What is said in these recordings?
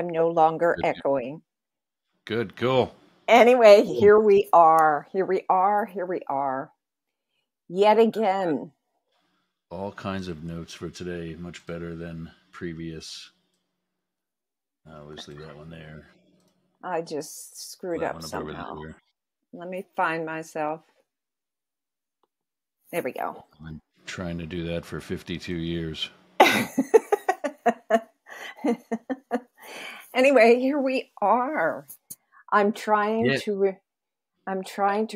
I'm no longer echoing. Good, cool. Anyway, here we are. Here we are. Here we are. Yet again. All kinds of notes for today. Much better than previous. I'll just leave that one there. I just screwed up somehow. Let me find myself. There we go. I'm trying to do that for 52 years. Anyway, here we are. I'm trying to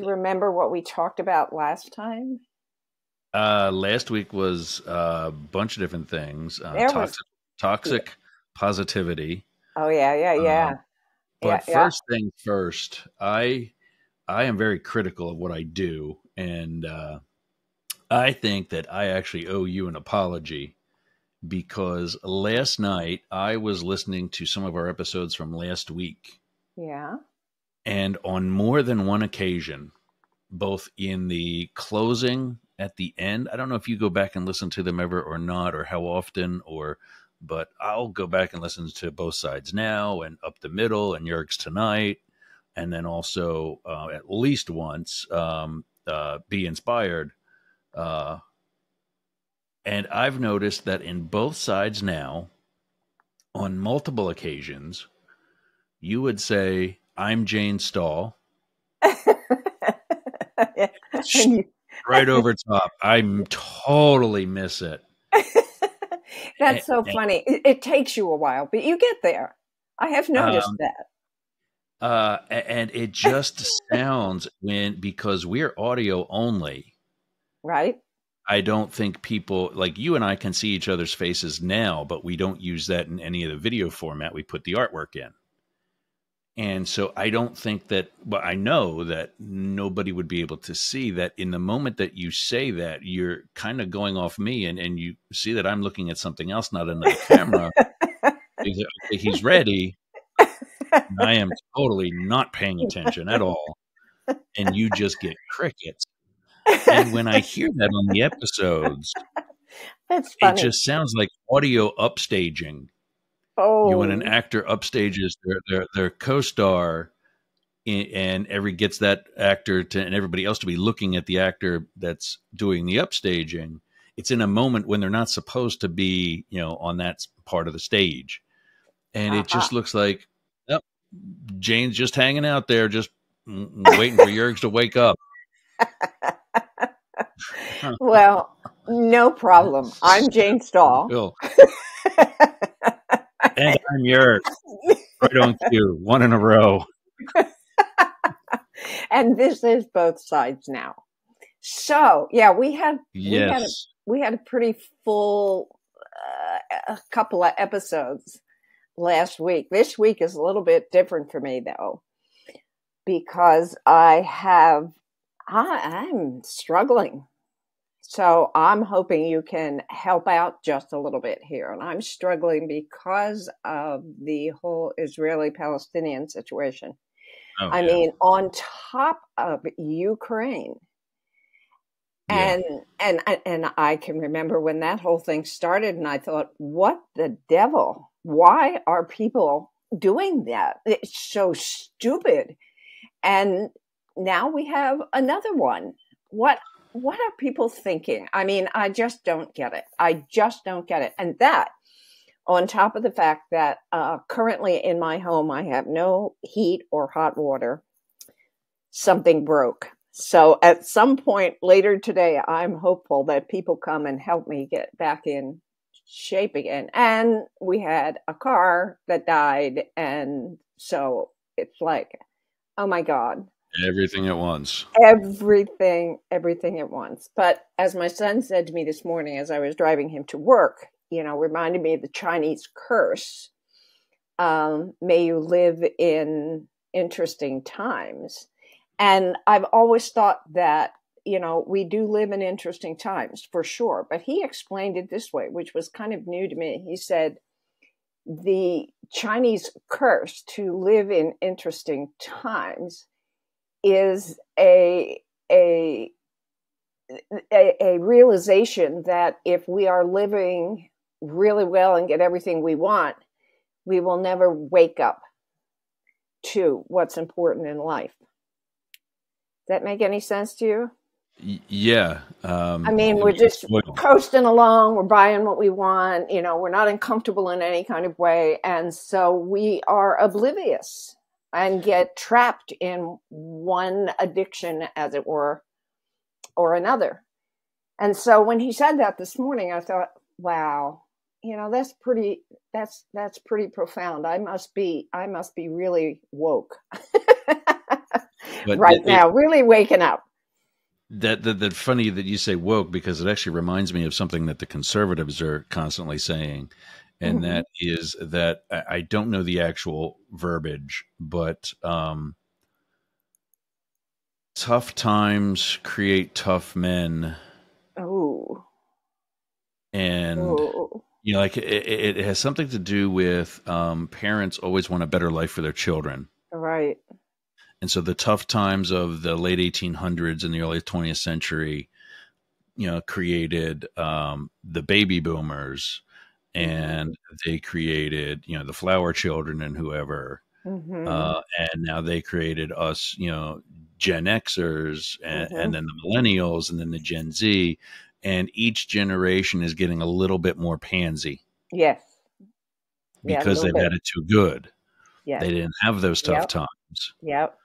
remember what we talked about last time. Last week was a bunch of different things. Toxic positivity. Oh yeah. But first thing first, I am very critical of what I do, and I think that I actually owe you an apology, because last night I was listening to some of our episodes from last week. Yeah. And on more than one occasion, both in the closing at the end, I don't know if you go back and listen to them ever or not, or how often, but I'll go back and listen to Both Sides Now and Up the Middle and Yergz Tonight. And then also at least once, Be Inspired. And I've noticed that in Both Sides Now, on multiple occasions, you would say, "I'm Jane Stahl." Right over top. I totally miss it. That's so funny. It takes you a while, but you get there. I have noticed that. And it just sounds, because we're audio only. Right. I don't think people, like you and I, can see each other's faces now, but we don't use that in any of the video format. We put the artwork in. And so I don't think that, but I know that nobody would be able to see that. In the moment that you say that, you're kind of going off me, and you see that I'm looking at something else, not another camera. He's ready. And I am totally not paying attention at all. And you just get crickets. And when I hear that on the episodes, that's funny. It just sounds like audio upstaging. Oh. When an actor upstages their co-star, and gets that actor to, and everybody else to be looking at the actor that's doing the upstaging. It's in a moment when they're not supposed to be, on that part of the stage, and it just looks like, oh, Jane's just hanging out there, just waiting for Yergz to wake up. Well, no problem. I'm Jane Stahl. Cool. And I'm Yergz. Right on cue. One in a row. And this is Both Sides Now. So, yeah, we had a pretty full a couple of episodes last week. This week is a little bit different for me, though, because I'm struggling. So I'm hoping you can help out just a little bit here. And I'm struggling because of the whole Israeli-Palestinian situation. Oh, I mean, on top of Ukraine. Yeah. And I can remember when that whole thing started, and I thought, what the devil? Why are people doing that? It's so stupid. And now we have another one. What are people thinking? I mean, I just don't get it. I just don't get it. And that, on top of the fact that currently in my home, I have no heat or hot water, something broke. So at some point later today, I'm hopeful that people come and help me get back in shape again. And we had a car that died. And so it's like, oh my God. Everything at once. Everything at once. But as my son said to me this morning, as I was driving him to work, reminded me of the Chinese curse. May you live in interesting times. And I've always thought that, we do live in interesting times for sure. But he explained it this way, which was kind of new to me. He said, the Chinese curse to live in interesting times is a realization that if we are living really well and get everything we want, we will never wake up to what's important in life. Does that make any sense to you? Yeah. I mean, we're just coasting along. We're buying what we want. You know, we're not uncomfortable in any kind of way. And so we are oblivious and get trapped in one addiction, as it were, or another. And so when he said that this morning, I thought, wow, you know, that's pretty profound. I must be really woke right now, really waking up. That's funny that you say woke, because it actually reminds me of something that the conservatives are constantly saying. And mm-hmm. that is that I don't know the actual verbiage, but tough times create tough men. Oh. And, ooh. You know, like it has something to do with parents always want a better life for their children. Right. And so the tough times of the late 1800s and the early 20th century, you know, created the baby boomers, and they created, you know, the flower children and whoever. Mm-hmm. And now they created us, you know, Gen Xers and, mm-hmm. and then the millennials and then the Gen Z. And each generation is getting a little bit more pansy. Yes. Because they've had it too good. Yes. They didn't have those tough yep. times. Yep.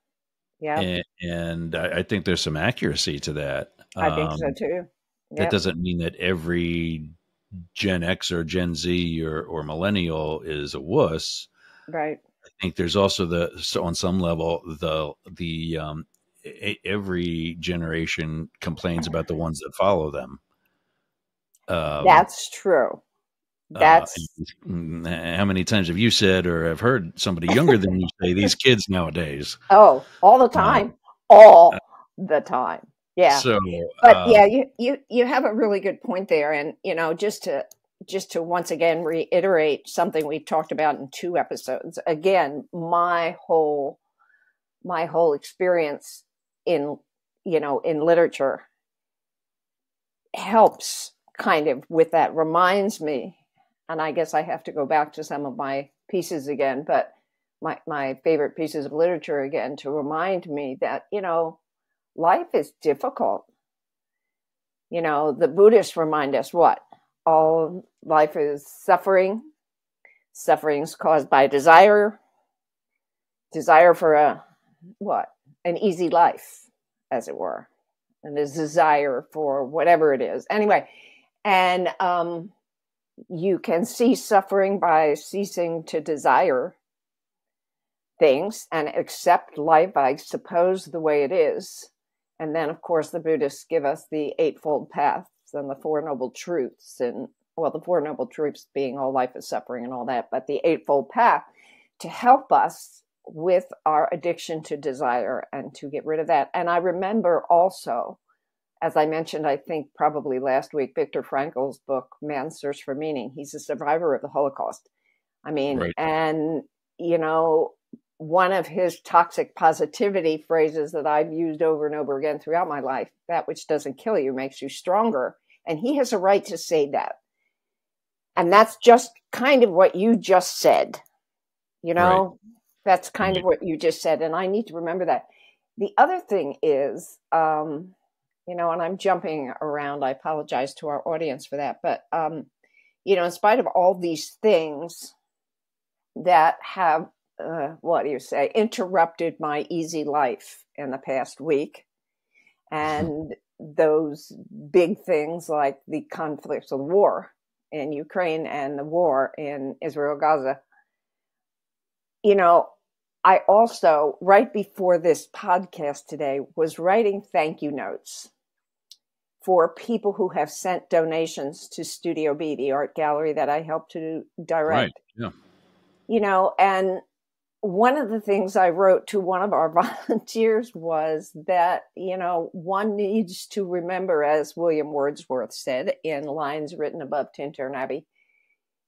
Yeah, and I think there's some accuracy to that. I think so too. Yep. That doesn't mean that every Gen X or Gen Z or millennial is a wuss. Right. I think there's also on some level, every generation complains about the ones that follow them. That's true. That's how many times have you said or have heard somebody younger than you say these kids nowadays? Oh, all the time, all the time. Yeah. So, but yeah, you have a really good point there. And, you know, just to once again reiterate something we talked about in two episodes, again, my whole experience in, you know, in literature helps kind of with that, reminds me. And I guess I have to go back to some of my pieces again, but my favorite pieces of literature again, to remind me that, you know, life is difficult. You know, the Buddhists remind us what? All life is suffering. Suffering's caused by desire. Desire for a, what? An easy life, as it were. And this desire for whatever it is. Anyway, and, you can cease suffering by ceasing to desire things and accept life, I suppose, the way it is. And then, of course, the Buddhists give us the Eightfold Paths and the Four Noble Truths, and, well, the Four Noble Truths being all life is suffering and all that, but the Eightfold Path to help us with our addiction to desire and to get rid of that. And I remember also, as I mentioned, I think probably last week, Viktor Frankl's book, Man's Search for Meaning. He's a survivor of the Holocaust. I mean, right. And, you know, one of his toxic positivity phrases that I've used over and over again throughout my life, that which doesn't kill you makes you stronger. And he has a right to say that. And that's just kind of what you just said. You know, right. That's kind of what you just said. And I need to remember that. The other thing is, you know, and I'm jumping around. I apologize to our audience for that. But, you know, in spite of all these things that have, what do you say, interrupted my easy life in the past week, and those big things like the conflicts of war in Ukraine and the war in Israel, Gaza, you know, I also, right before this podcast today, was writing thank you notes for people who have sent donations to Studio B, the art gallery that I helped to direct. Right. Yeah. You know, and one of the things I wrote to one of our volunteers was that, you know, one needs to remember, as William Wordsworth said in Lines Written Above Tintern Abbey,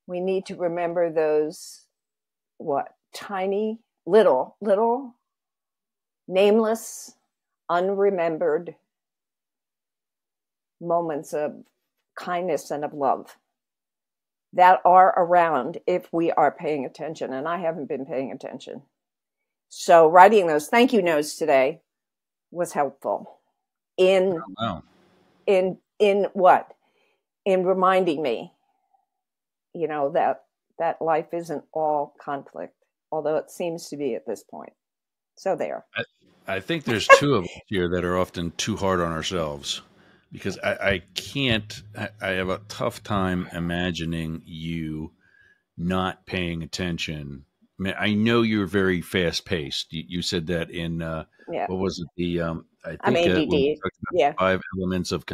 we need to remember those, what, tiny, little, nameless, unremembered moments of kindness and of love that are around if we are paying attention. And I haven't been paying attention. So writing those thank you notes today was helpful in reminding me, you know, that life isn't all conflict, although it seems to be at this point. So there. I think there's two of us here that are often too hard on ourselves, because I have a tough time imagining you not paying attention. I mean, I know you're very fast paced. You said that in, what was it? The, I think five elements of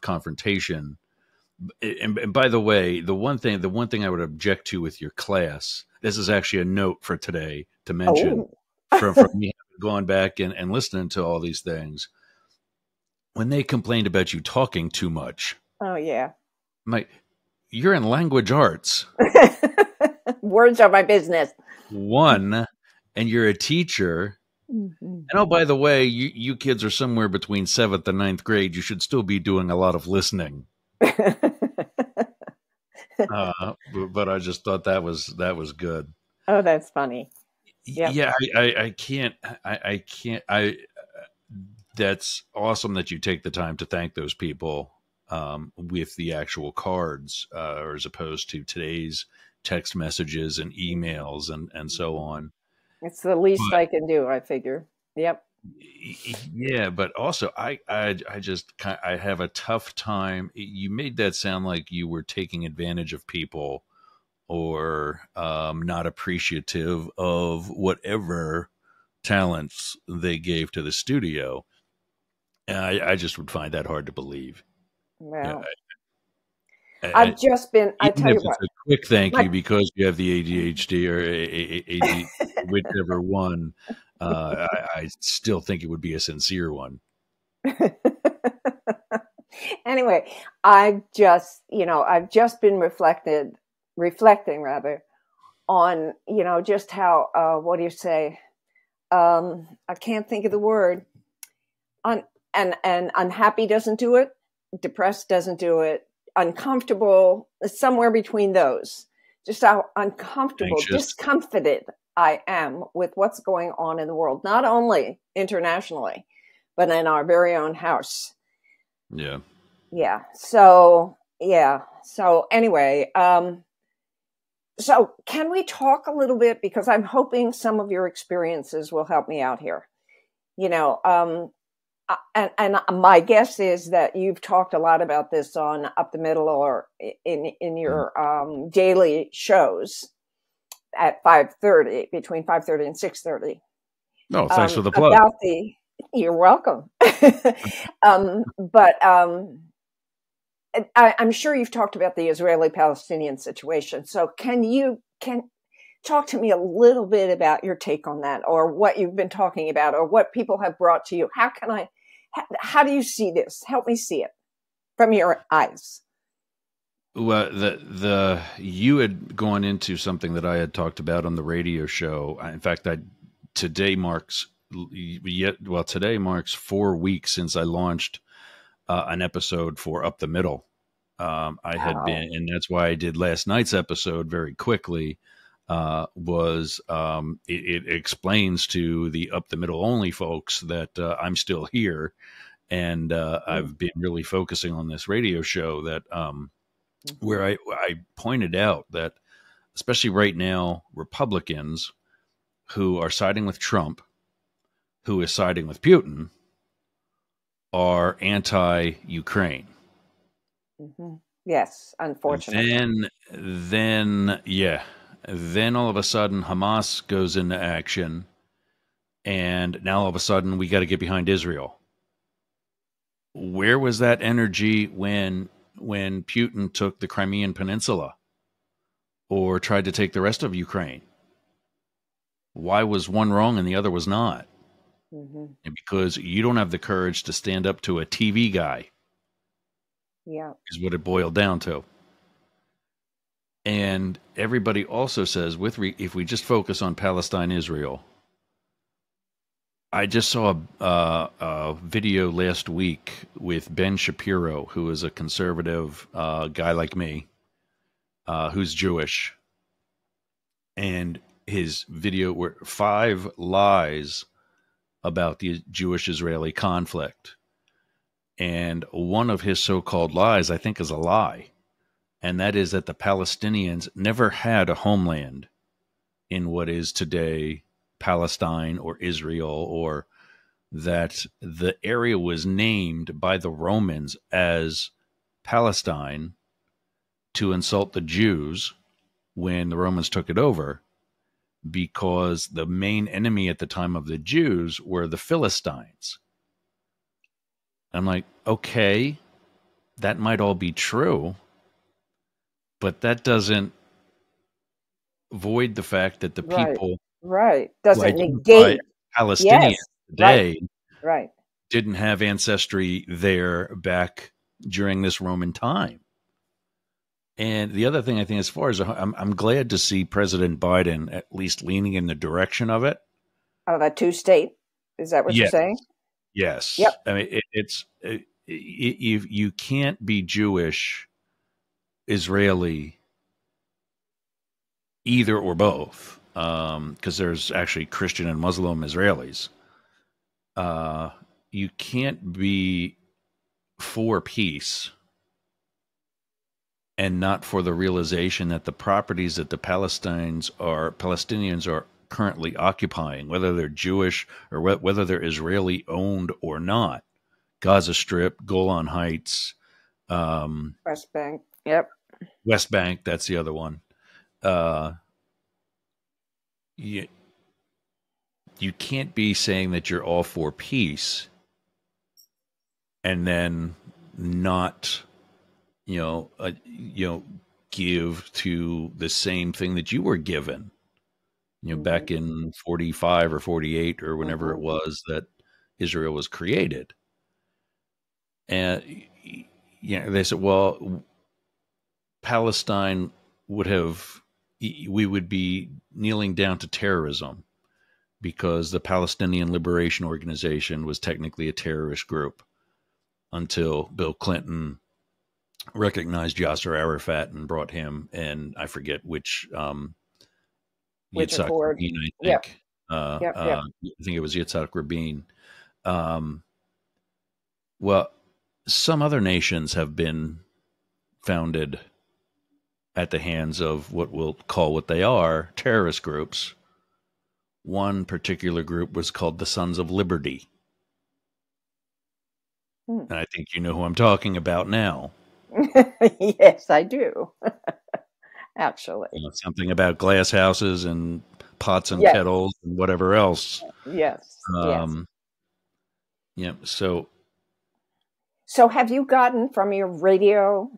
confrontation. And by the way, the one thing I would object to with your class, this is actually a note for today to mention from me going back and listening to all these things. When they complained about you talking too much. Oh, yeah. You're in language arts. Words are my business. One, and you're a teacher. Mm-hmm. And oh, by the way, you kids are somewhere between 7th and 9th grade. You should still be doing a lot of listening. But I just thought that was good. Oh, that's funny. Yep. Yeah. I can't, that's awesome that you take the time to thank those people, with the actual cards, or as opposed to today's text messages and emails and so on. It's the least I can do, I figure. Yep. Yeah. But also I have a tough time. You made that sound like you were taking advantage of people or, not appreciative of whatever talents they gave to the studio. And I just would find that hard to believe. Wow. I've just been, I tell you what. It's a quick thank you because you have the ADHD or AD, whichever one. I still think it would be a sincere one. Anyway, I've just been reflecting on, you know, just how, what do you say? I can't think of the word. And unhappy doesn't do it. Depressed doesn't do it. Uncomfortable, somewhere between those. Just how uncomfortable, discomfited I am with what's going on in the world, not only internationally, but in our very own house. Yeah. Yeah. So anyway, so can we talk a little bit, because I'm hoping some of your experiences will help me out here. You know, and my guess is that you've talked a lot about this on Up the Middle or in your daily shows at 5:30, between 5:30 and 6:30. No, thanks for the plug. You're welcome. I'm sure you've talked about the Israeli-Palestinian situation. So can you talk to me a little bit about your take on that, or what you've been talking about, or what people have brought to you? How do you see this? Help me see it from your eyes. Well, you had gone into something that I had talked about on the radio show. In fact, today marks 4 weeks since I launched an episode for Up the Middle. And that's why I did last night's episode very quickly, it explains to the Up the Middle only folks that I'm still here. And I've been really focusing on this radio show that where I pointed out that, especially right now, Republicans who are siding with Trump, who is siding with Putin, are anti-Ukraine. Mm-hmm. Yes, unfortunately. Then all of a sudden Hamas goes into action, and now all of a sudden we got to get behind Israel. Where was that energy when Putin took the Crimean Peninsula or tried to take the rest of Ukraine? Why was one wrong and the other was not? Mm-hmm. And because you don't have the courage to stand up to a TV guy. Yeah. Is what it boiled down to. And everybody also says, if we just focus on Palestine, Israel, I just saw a video last week with Ben Shapiro, who is a conservative guy like me, who's Jewish, and his video were 5 lies about the Jewish-Israeli conflict. And one of his so-called lies, I think, is a lie. And that is that the Palestinians never had a homeland in what is today Palestine or Israel, or that the area was named by the Romans as Palestine to insult the Jews when the Romans took it over, because the main enemy at the time of the Jews were the Philistines. I'm like, okay, that might all be true, but that doesn't void the fact that the people... Right. Doesn't negate. Palestinians today didn't have ancestry there back during this Roman time. And the other thing I think, as far as I'm glad to see President Biden at least leaning in the direction of it. Oh, that two-state? Is that what you're saying? Yes. Yep. I mean, you can't be Jewish, Israeli, either or both. Because there's actually Christian and Muslim Israelis. You can't be for peace and not for the realization that the properties that the Palestinians are currently occupying, whether they're Jewish or whether they're Israeli owned or not, Gaza Strip, Golan Heights, West Bank. Yep. West Bank. That's the other one. You can't be saying that you're all for peace and then not, give to the same thing that you were given, back in 45 or 48 or whenever it was that Israel was created. And they said, well, Palestine would have... we would be kneeling down to terrorism because the Palestinian Liberation Organization was technically a terrorist group until Bill Clinton recognized Yasser Arafat and brought him, and I forget which, Yitzhak Rabin, I think. Yep. I think it was Yitzhak Rabin. Well, some other nations have been founded at the hands of what we'll call what they are, terrorist groups. One particular group was called the Sons of Liberty. And I think you know who I'm talking about now. Yes, I do. Actually. Something about glass houses and pots and kettles and whatever else. Yes. Yeah. So have you gotten from your radio...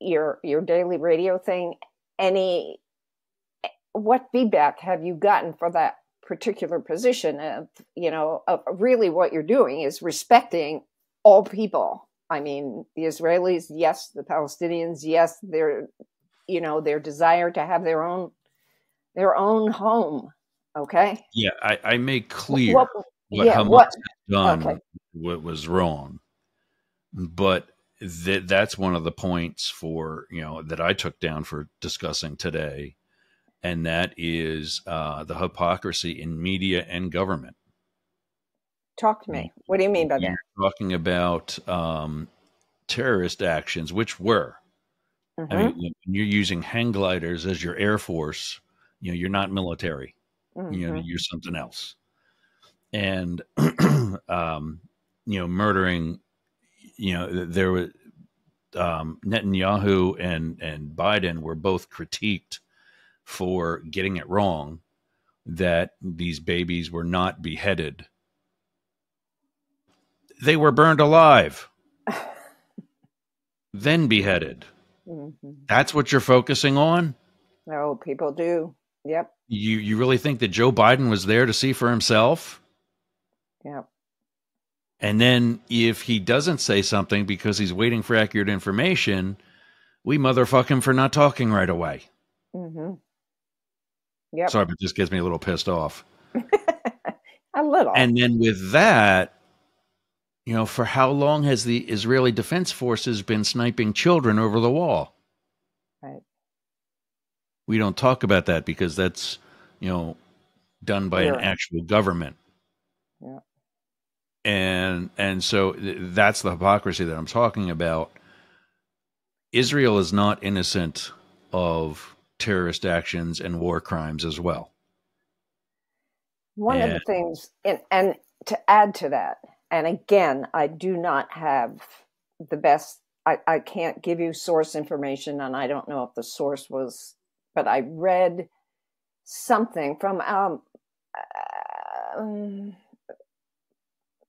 your daily radio thing, what feedback have you gotten for that particular position of, really what you're doing is respecting all people? I mean, the Israelis, yes, the Palestinians, yes, their desire to have their own home. Okay. Yeah. I made clear what Hamas had done what was wrong, but that's one of the points for, that I took down for discussing today. And that is the hypocrisy in media and government. Talk to me. What do you mean by that? You're talking about terrorist actions, which were, I mean, when you're using hang gliders as your Air Force, you're not military, you're something else. And, murdering, there was Netanyahu and Biden were both critiqued for getting it wrong that these babies were not beheaded. They were burned alive, then beheaded. That's what you're focusing on? No, people do. Yep. You really think that Joe Biden was there to see for himself? Yep. And then if he doesn't say something because he's waiting for accurate information, we motherfuck him for not talking right away. Yep. Sorry, but it just gets me a little pissed off. A little. And then with that, for how long has the Israeli Defense Forces been sniping children over the wall? Right. we don't talk about that because that's, you know, done by an actual government. Yeah. And so that's the hypocrisy that I'm talking about. Israel is not innocent of terrorist actions and war crimes as well. One of the things, and to add to that, and again, I do not have the best, I can't give you source information, and I don't know if the source was, but I read something from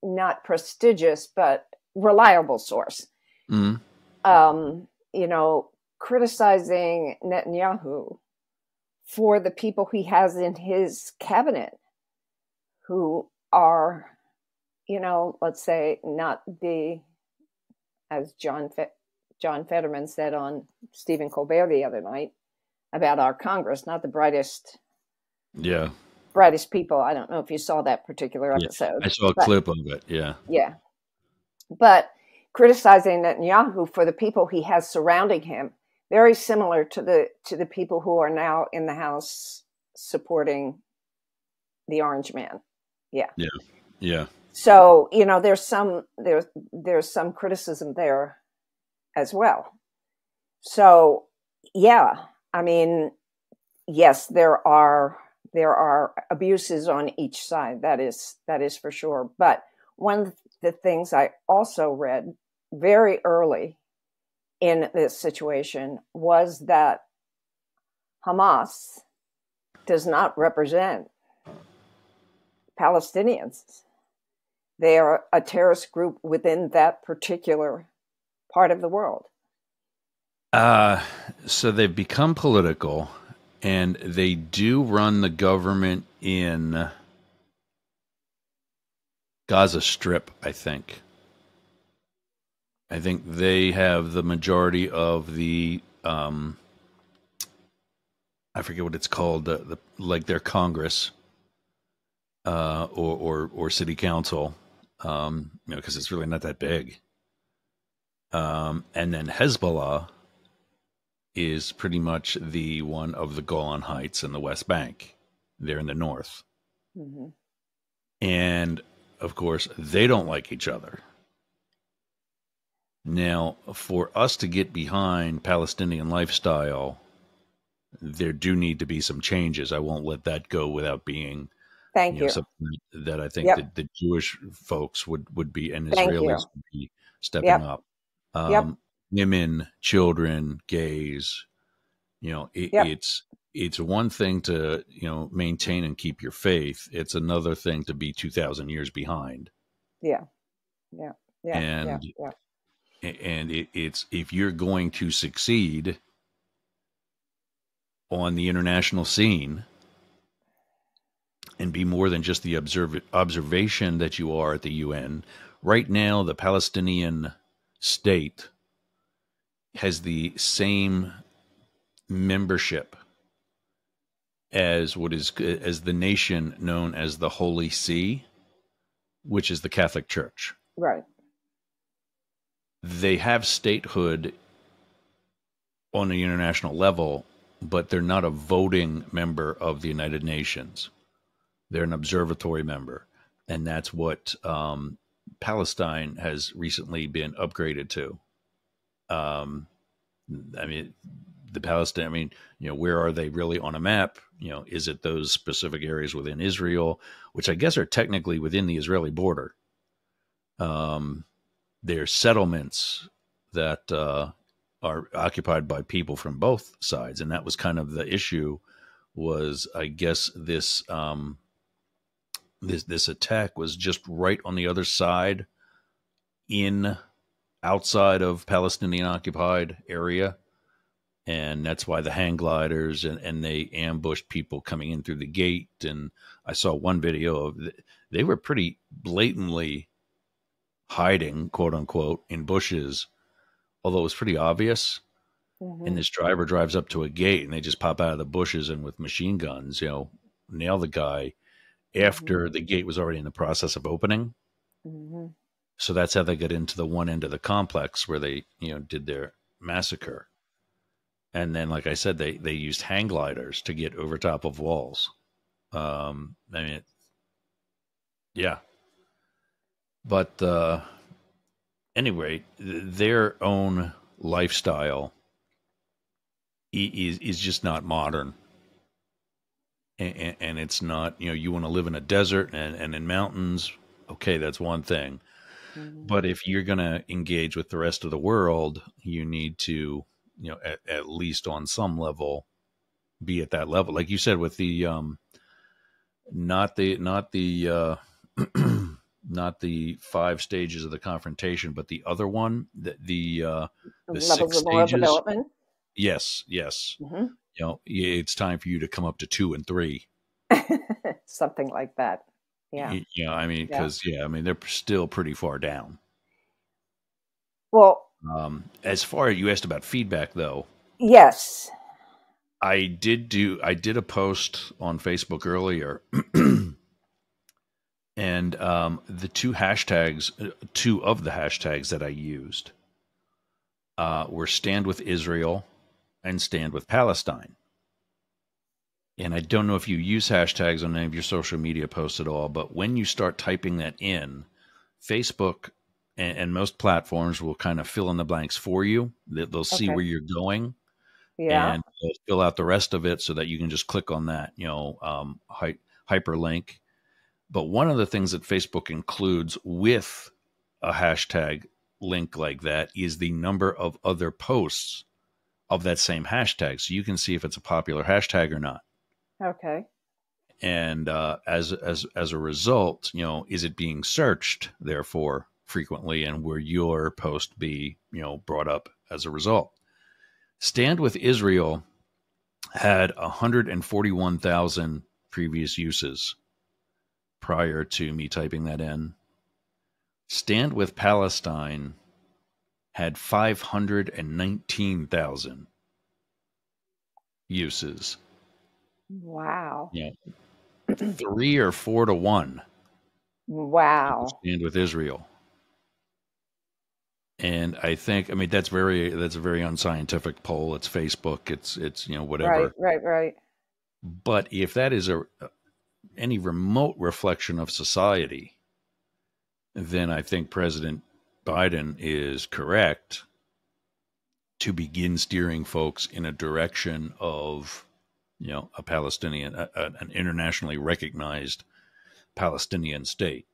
not prestigious, but reliable source, you know, criticizing Netanyahu for the people he has in his cabinet who are, you know, let's say not the, as John Fetterman said on Stephen Colbert the other night about our Congress, not the brightest, brightest people. I don't know if you saw that particular episode. I saw a clip of it. Yeah. But criticizing Netanyahu for the people he has surrounding him, very similar to the people who are now in the House supporting the Orange Man. Yeah. So, you know, there's some criticism there as well. So, yeah, I mean, yes, there are abuses on each side. That is for sure. But one of the things I also read very early in this situation was that Hamas does not represent Palestinians. They are a terrorist group within that particular part of the world. So they've become political, and they do run the government in Gaza Strip, I think. I think they have the majority of the, I forget what it's called, like their Congress or city council, you know, because it's really not that big. And then Hezbollah is pretty much the one of the Golan Heights and the West Bank. They're in the north. Mm-hmm. And, of course, they don't like each other. Now, for us to get behind Palestinian lifestyle, there do need to be some changes. I won't let that go without being... Thank you. Know, something that I think that the Jewish folks would be, and Israelis would be stepping up. Women, children, gays, you know, it's one thing to, you know, maintain and keep your faith. It's another thing to be 2,000 years behind. And it's, if you're going to succeed on the international scene and be more than just the observation that you are at the UN, right now the Palestinian state has the same membership as what is as the nation known as the Holy See, which is the Catholic Church. Right. They have statehood on the international level, but they're not a voting member of the United Nations. They're an observatory member, and that's what Palestine has recently been upgraded to. I mean, you know, where are they really on a map? You know, is it those specific areas within Israel, which I guess are technically within the Israeli border? They're settlements that are occupied by people from both sides. And that was kind of the issue was, I guess, this, this attack was just right on the other side in outside of Palestinian occupied area. And that's why the hang gliders and they ambushed people coming in through the gate. And I saw one video of, they were pretty blatantly hiding, quote unquote, in bushes, although it was pretty obvious. Mm-hmm. And this driver drives up to a gate and they just pop out of the bushes and with machine guns, you know, nail the guy after the gate was already in the process of opening. Mm-hmm. So that's how they got into the one end of the complex where they, you know, did their massacre. And then, like I said, they used hang gliders to get over top of walls. I mean, yeah. But anyway, their own lifestyle is just not modern. And it's not, you know, you want to live in a desert and in mountains. Okay, that's one thing. Mm-hmm. But if you're going to engage with the rest of the world, you need to, you know, at least on some level, be at that level. Like you said, with the, not the 5 stages of the confrontation, but the other one, the 6 stages. Yes. Yes. Mm-hmm. You know, it's time for you to come up to 2 and 3. Something like that. Yeah. Yeah. I mean, because they're still pretty far down. Well, as far as you asked about feedback, though. Yes. I did a post on Facebook earlier, and the two of the hashtags that I used were Stand With Israel and Stand With Palestine. And I don't know if you use hashtags on any of your social media posts at all, but when you start typing that in, Facebook and most platforms will kind of fill in the blanks for you. They'll see where you're going. Yeah. And fill out the rest of it so that you can just click on that, you know, hyperlink. But one of the things that Facebook includes with a hashtag link like that is the number of other posts of that same hashtag. So you can see if it's a popular hashtag or not. Okay. And as a result, you know, is it being searched, therefore, frequently, and will your post be, you know, brought up as a result? Stand With Israel had 141,000 previous uses prior to me typing that in. Stand With Palestine had 519,000 uses. Wow. Yeah. 3 or 4 to 1. Wow. Stand With Israel. And I think, I mean, that's a very unscientific poll. It's Facebook. It's, you know, whatever. Right, right, right. But if that is any remote reflection of society, then I think President Biden is correct to begin steering folks in a direction of, you know, a Palestinian, an internationally recognized Palestinian state.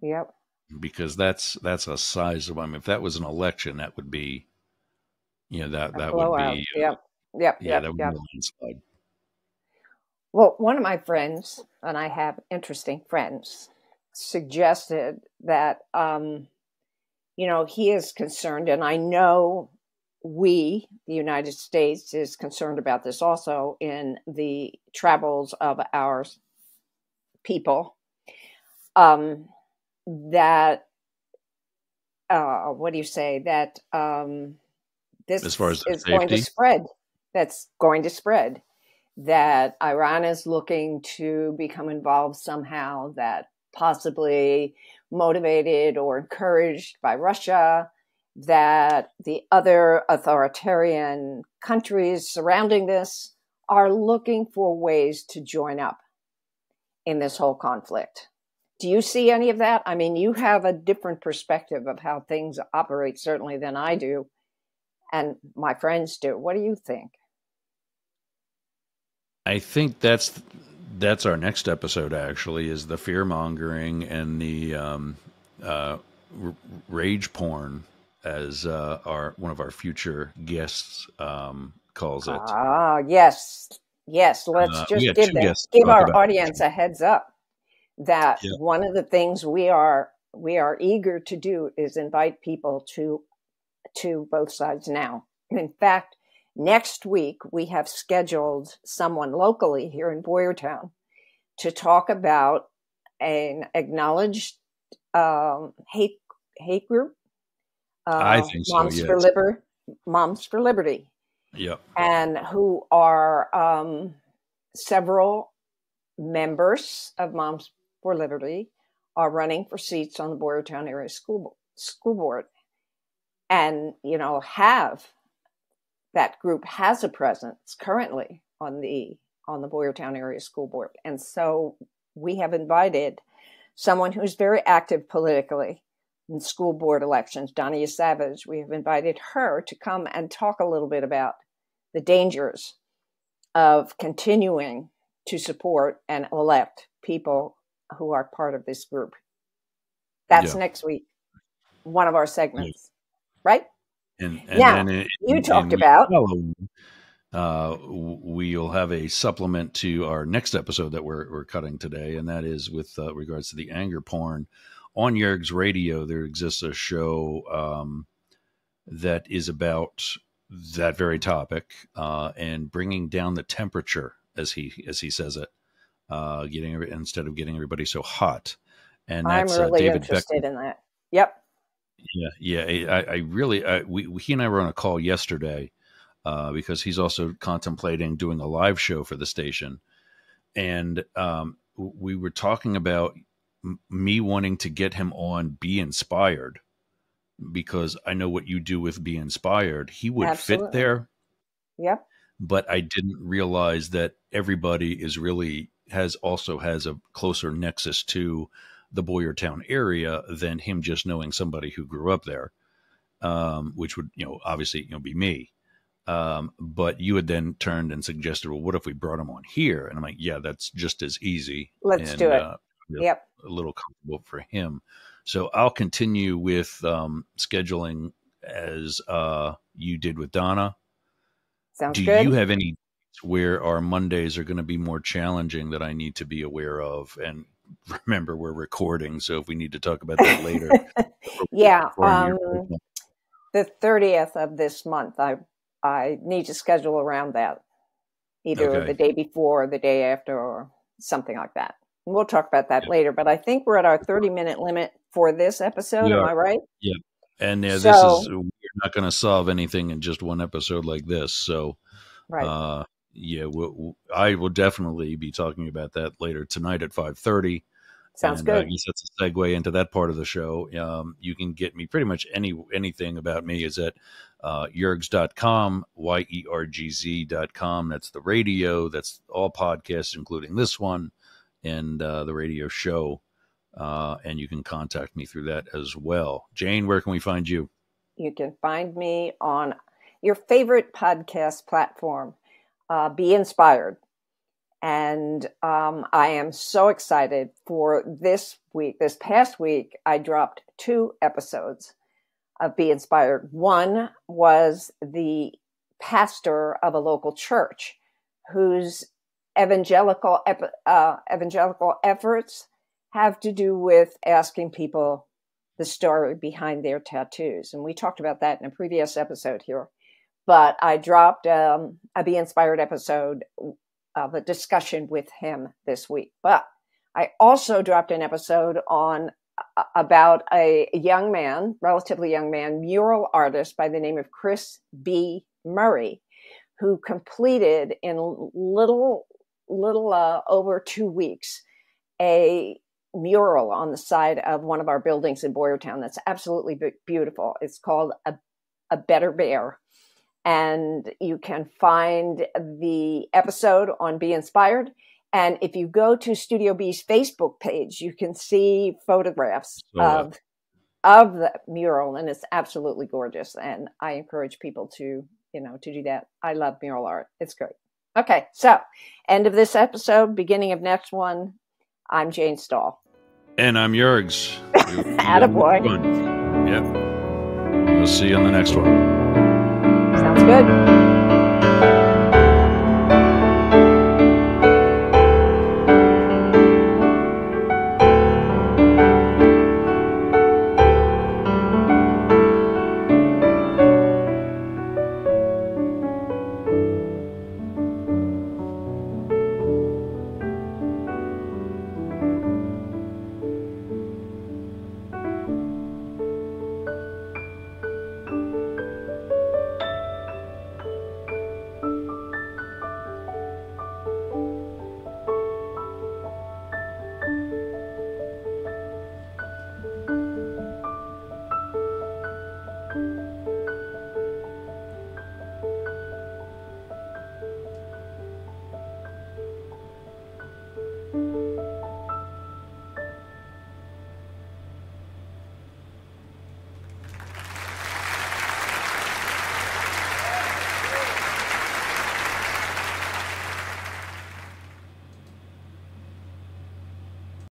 Yep. Because that's a sizable, I mean, if that was an election, that would be, you know, that would be, yep. Yep. Yeah, yep. That would yep. be a landslide. Well, one of my friends, and I have interesting friends, suggested that, you know, he is concerned, and I know we, the United States, is concerned about this also in the travels of our people. That, what do you say? That this as far as is safety? Going to spread. That's going to spread. That Iran is looking to become involved somehow. That possibly motivated or encouraged by Russia. That the other authoritarian countries surrounding this are looking for ways to join up in this whole conflict. Do you see any of that? I mean, you have a different perspective of how things operate, certainly, than I do, and my friends do. What do you think? I think that's our next episode, actually, is the fear-mongering and the rage porn, as one of our future guests calls it. Ah, yes. Yes, let's just give our audience a heads up. That yeah. one of the things we are eager to do is invite people to Both Sides Now. In fact, next week we have scheduled someone locally here in Boyertown to talk about an acknowledged hate group. I think so. Moms for Liberty. Moms for Liberty. Yeah. And who are several members of Moms for Liberty are running for seats on the Boyertown Area School Board, and, you know, have that group has a presence currently on the Boyertown Area School Board. And so we have invited someone who's very active politically in school board elections, Donia Savage. We have invited her to come and talk a little bit about the dangers of continuing to support and elect people who are part of this group. That's next week, one of our segments, right? And now, we'll have a supplement to our next episode that we're cutting today, and that is with regards to the anger porn. On Yergz Radio, there exists a show that is about that very topic and bringing down the temperature, as he says it, instead of getting everybody so hot. And that's, I'm really David interested Beckman. In that. Yep. Yeah. He and I were on a call yesterday because he's also contemplating doing a live show for the station, and we were talking about me wanting to get him on Be Inspired, because I know what you do with Be Inspired. He would Absolutely. Fit there. Yep. But I didn't realize that everybody is really has a closer nexus to the Boyertown area than him just knowing somebody who grew up there, which would, obviously, be me. But you had then turned and suggested, well, what if we brought him on here? And I'm like, yeah, that's just as easy. Let's do it. A little comfortable for him. So I'll continue with scheduling as you did with Donna. Sounds good. Do you have any where our Mondays are going to be more challenging that I need to be aware of? And remember, we're recording, so if we need to talk about that later. The 30th of this month, I need to schedule around that, either the day before or the day after or something like that. We'll talk about that later, but I think we're at our 30-minute limit for this episode. Am I right? Yeah. And we're not going to solve anything in just one episode like this. So, right. I will definitely be talking about that later tonight at 5:30. Sounds good. I guess that's a segue into that part of the show. You can get me pretty much anything about me is at yergz.com, yergz.com. That's the radio. That's all podcasts, including this one. And the radio show, and you can contact me through that as well. Jane, where can we find you? You can find me on your favorite podcast platform, Be Inspired. And I am so excited for this week. This past week, I dropped 2 episodes of Be Inspired. One was the pastor of a local church whose evangelical efforts have to do with asking people the story behind their tattoos. And we talked about that in a previous episode here. But I dropped a Be Inspired episode of a discussion with him this week. But I also dropped an episode about a young man, relatively young man, mural artist by the name of Chris B. Murray, who completed in over 2 weeks, a mural on the side of one of our buildings in Boyertown that's absolutely beautiful. It's called A Better Bear. And you can find the episode on Be Inspired. And if you go to Studio B's Facebook page, you can see photographs of the mural. And it's absolutely gorgeous. And I encourage people to do that. I love mural art. It's great. Okay, so end of this episode, beginning of next one. I'm Jane Stahl. And I'm Yergz. Attaboy. Yep. We'll see you on the next one. Sounds good.